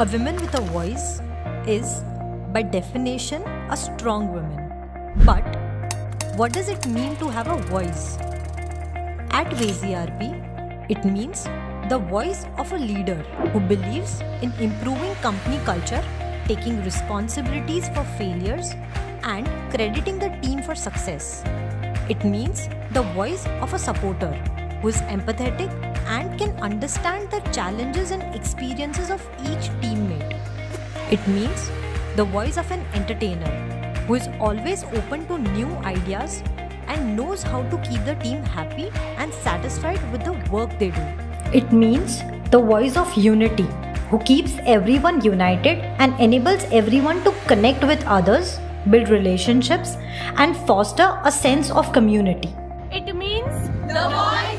A woman with a voice is, by definition, a strong woman. But what does it mean to have a voice? At VasyERP, it means the voice of a leader who believes in improving company culture, taking responsibilities for failures, and crediting the team for success. It means the voice of a supporter who is empathetic and can understand the challenges and experiences of each teammate. It means the voice of an entertainer who is always open to new ideas and knows how to keep the team happy and satisfied with the work they do. It means the voice of unity, who keeps everyone united and enables everyone to connect with others, build relationships, and foster a sense of community. It means the voice